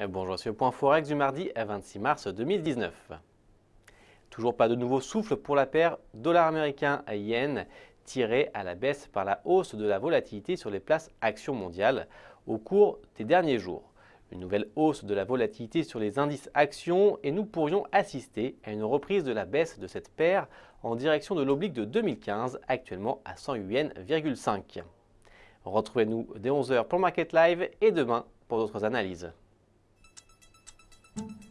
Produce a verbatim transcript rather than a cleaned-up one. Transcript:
Et bonjour sur le point Forex du mardi vingt-six mars deux mille dix-neuf. Toujours pas de nouveau souffle pour la paire dollar américain à yen, tirée à la baisse par la hausse de la volatilité sur les places actions mondiales au cours des derniers jours. Une nouvelle hausse de la volatilité sur les indices actions et nous pourrions assister à une reprise de la baisse de cette paire en direction de l'oblique de deux mille quinze, actuellement à cent virgule cinq. Retrouvez-nous dès onze heures pour Market Live et demain pour d'autres analyses. Thank you.